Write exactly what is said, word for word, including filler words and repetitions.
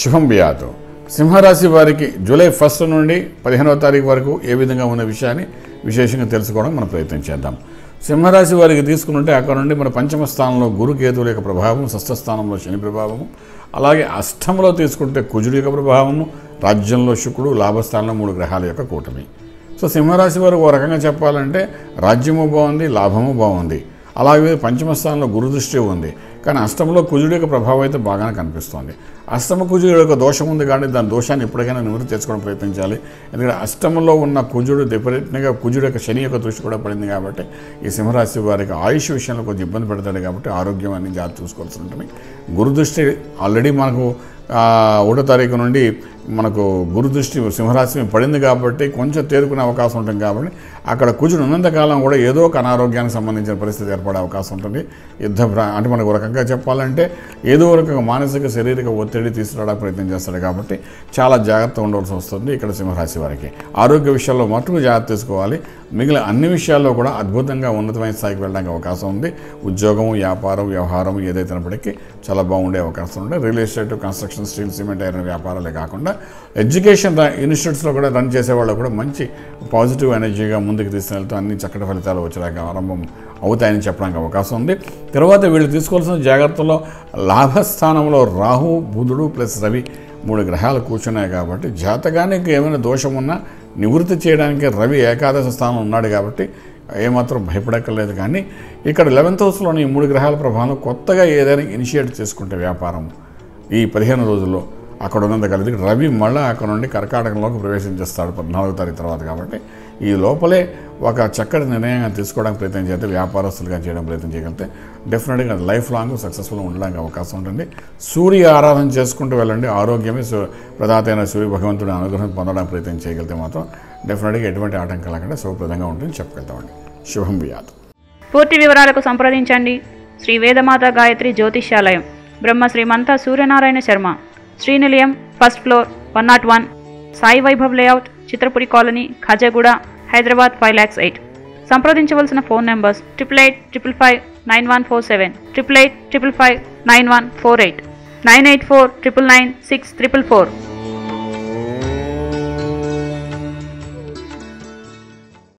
శుభం వ్యాతో సింహరాశి వారికి జూలై ఫస్ట్ నుండి పదిహేనవ తారీఖు వరకు ఏ విధంగా ఉన్న విషయాన్ని విశేషంగా తెలుసుకోవడం మనం ప్రయత్నం చేద్దాం. సింహరాశి వారికి తీసుకుంటే అక్కడ నుండి మన పంచమ స్థానంలో గురు కేతువుల యొక్క ప్రభావం, షష్ఠ స్థానంలో శని ప్రభావము, అలాగే అష్టమంలో తీసుకుంటే కుజుడి యొక్క ప్రభావము, రాజ్యంలో శుక్రుడు, లాభస్థానంలో మూడు గ్రహాల యొక్క కూటమి. సో సింహరాశి వారు ఒక రకంగా చెప్పాలంటే రాజ్యము బాగుంది, లాభము బాగుంది, అలాగే పంచమ స్థానంలో గురు దృష్టి ఉంది, కానీ అష్టంలో కుజుడి యొక్క ప్రభావం అయితే బాగానే కనిపిస్తుంది. అష్టమ కుజుడి యొక్క దోషం ఉంది కానీ దాని దోషాన్ని ఎప్పటికైనా నివృత్తి తెచ్చుకోవడం ప్రయత్నించాలి. ఎందుకంటే అష్టంలో ఉన్న కుజుడు విపరీతంగా కుజుడు యొక్క శని యొక్క దృష్టి కూడా పడింది కాబట్టి ఈ సింహరాశి వారికి ఆయుష్ విషయంలో కొంచెం ఇబ్బంది పెడతాడు. కాబట్టి ఆరోగ్యం అనేది జాగ్రత్త చూసుకోవాల్సి ఉంటుంది. గురు దృష్టి ఆల్రెడీ మనకు ఒకటో తారీఖు నుండి మనకు గురు దృష్టి సింహరాశి మీద పడింది కాబట్టి కొంచెం తేరుకునే అవకాశం ఉంటుంది. కాబట్టి అక్కడ కుజుడు ఉన్నంతకాలం కూడా ఏదో ఒక అనారోగ్యానికి సంబంధించిన పరిస్థితి ఏర్పడే అవకాశం ఉంటుంది. యుద్ధ అంటే మనకు రకంగా చెప్పాలంటే ఏదో రకంగా మానసిక శారీరక ఒత్తిడి తీసుకురావడానికి ప్రయత్నం చేస్తాడు. కాబట్టి చాలా జాగ్రత్త ఉండవలసి వస్తుంది. ఇక్కడ సింహరాశి వారికి ఆరోగ్య విషయాల్లో మటుకు జాగ్రత్త తీసుకోవాలి. మిగిలిన అన్ని విషయాల్లో కూడా అద్భుతంగా ఉన్నతమైన స్థాయికి వెళ్ళడానికి అవకాశం ఉంది. ఉద్యోగం, వ్యాపారం, వ్యవహారం ఏదైతేనప్పటికీ చాలా బాగుండే అవకాశం ఉంటుంది. Real estate, construction, steel, cement, iron వ్యాపారాలే కాకుండా ఎడ్యుకేషన్ ఇన్స్టిట్యూట్స్లో కూడా రన్ చేసేవాళ్ళు కూడా మంచి పాజిటివ్ ఎనర్జీగా ముందుకు తీసుకెళ్తూ అన్ని చక్కటి ఫలితాలు వచ్చేలాగా ఆరంభం అవుతాయని చెప్పడానికి అవకాశం ఉంది. తర్వాత వీళ్ళు తీసుకోవాల్సిన జాగ్రత్తలో లాభస్థానంలో రాహు, బుధుడు ప్లస్ రవి మూడు గ్రహాలు కూర్చున్నాయి కాబట్టి జాతకానికి ఏమైనా దోషం ఉన్నా నివృత్తి చేయడానికి రవి ఏకాదశ స్థానం ఉన్నాడు కాబట్టి ఏమాత్రం భయపడక్కర్లేదు. కానీ ఇక్కడ లెవెన్త్ హౌస్లోని ఈ మూడు గ్రహాల ప్రభావం కొత్తగా ఏదైనా ఇనిషియేట్ చేసుకుంటే వ్యాపారం ఈ పదిహేను రోజుల్లో అక్కడ ఉన్నంత కలిసి రవి మళ్ళీ అక్కడ నుండి కర్కాటకంలోకి ప్రవేశం చేస్తాడు పద్నాలుగో తారీఖు తర్వాత. కాబట్టి ఈ లోపలే ఒక చక్కటి నిర్ణయం తీసుకోవడానికి ప్రయత్నం చేస్తే వ్యాపారస్తులుగా చేయడం ప్రయత్నం చేయగలిగితే డెఫినెట్గా లైఫ్ లాంగ్ సక్సెస్ఫుల్ ఉండడానికి అవకాశం ఉంటుంది. సూర్య ఆరాధన చేసుకుంటూ వెళ్ళండి. ఆరోగ్యమే ప్రదాత అయిన సూర్య భగవంతుడి అనుగ్రహం పొందడానికి ప్రయత్నం చేయగలిగితే మాత్రం డెఫినెట్గా ఎటువంటి ఆటంకాల కంటే శుభప్రదంగా ఉంటుందని చెప్పగలుగుతామండి. శుభం వ్యాధి పూర్తి వివరాలకు సంప్రదించండి. శ్రీ వేదమాత Gayatri జ్యోతిషాలయం, Brahmasri Mantha Suryanarayana Sharma, Shri Nilayam first floor one nought one, Sai Vaibhav layout, Chitrapuri colony, Khajaguda, Hyderabad five lakhs eight. संप्रदिंचवलసిన phone numbers triple eight triple five nine one four seven, triple eight triple five nine one four eight, nine eight four triple nine six triple four.